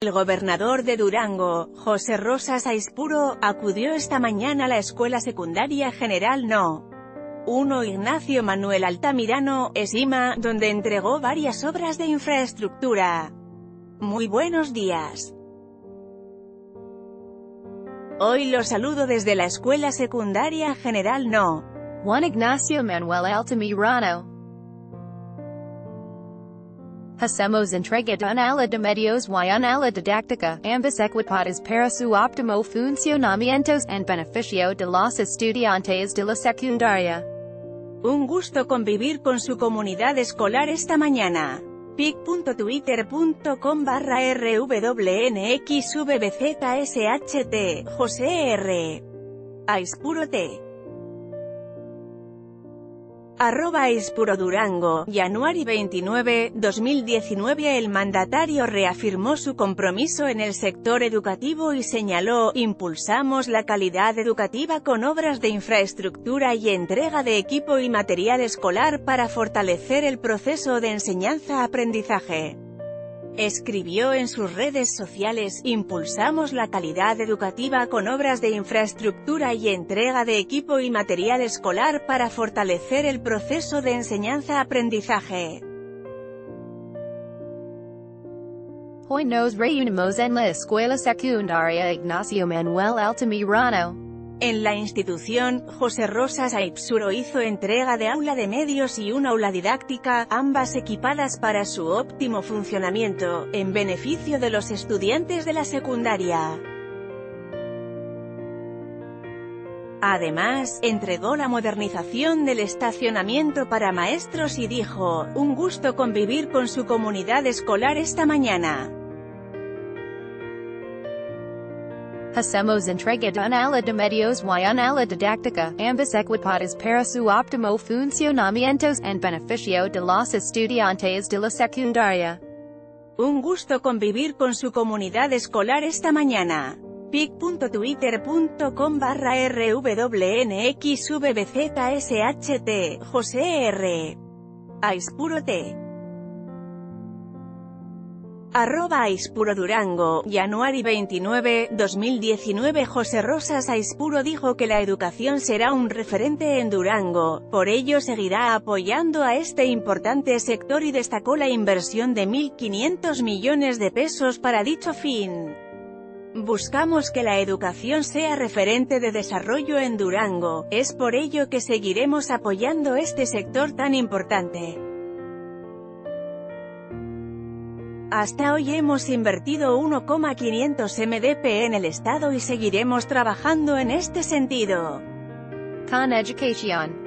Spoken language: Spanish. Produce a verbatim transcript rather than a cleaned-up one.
El gobernador de Durango, José Rosas Aispuro, acudió esta mañana a la Escuela Secundaria General número uno Ignacio Manuel Altamirano, Esima, donde entregó varias obras de infraestructura. Muy buenos días. Hoy los saludo desde la Escuela Secundaria General número uno Ignacio Manuel Altamirano. Hacemos entrega de una de medios y una didáctica, ambas equipadas para su óptimo funcionamiento, en beneficio de los estudiantes de la secundaria. Un gusto convivir con su comunidad escolar esta mañana. pic punto twitter punto com barra r w n x v b z s h t, José R. Aispuro T. Arroba Aispuro Durango, January veintinueve, dos mil diecinueve. El mandatario reafirmó su compromiso en el sector educativo y señaló: impulsamos la calidad educativa con obras de infraestructura y entrega de equipo y material escolar para fortalecer el proceso de enseñanza-aprendizaje. Escribió en sus redes sociales: impulsamos la calidad educativa con obras de infraestructura y entrega de equipo y material escolar para fortalecer el proceso de enseñanza-aprendizaje. Hoy nos reunimos en la Escuela Secundaria Ignacio Manuel Altamirano. En la institución, José Rosas Aispuro hizo entrega de aula de medios y una aula didáctica, ambas equipadas para su óptimo funcionamiento, en beneficio de los estudiantes de la secundaria. Además, entregó la modernización del estacionamiento para maestros y dijo: un gusto convivir con su comunidad escolar esta mañana. Hacemos entrega de una ala de medios y una ala didáctica, ambas equipadas para su óptimo funcionamiento, en beneficio de los estudiantes de la secundaria. Un gusto convivir con su comunidad escolar esta mañana. pic punto twitter punto com barra r w n x v b z s h t, José R. Aispuro T. Arroba Aispuro Durango, January veintinueve, dos mil diecinueve. José Rosas Aispuro dijo que la educación será un referente en Durango, por ello seguirá apoyando a este importante sector y destacó la inversión de mil quinientos millones de pesos para dicho fin. Buscamos que la educación sea referente de desarrollo en Durango, es por ello que seguiremos apoyando este sector tan importante. Hasta hoy hemos invertido uno coma quinientos millones de pesos en el Estado y seguiremos trabajando en este sentido. Con educación.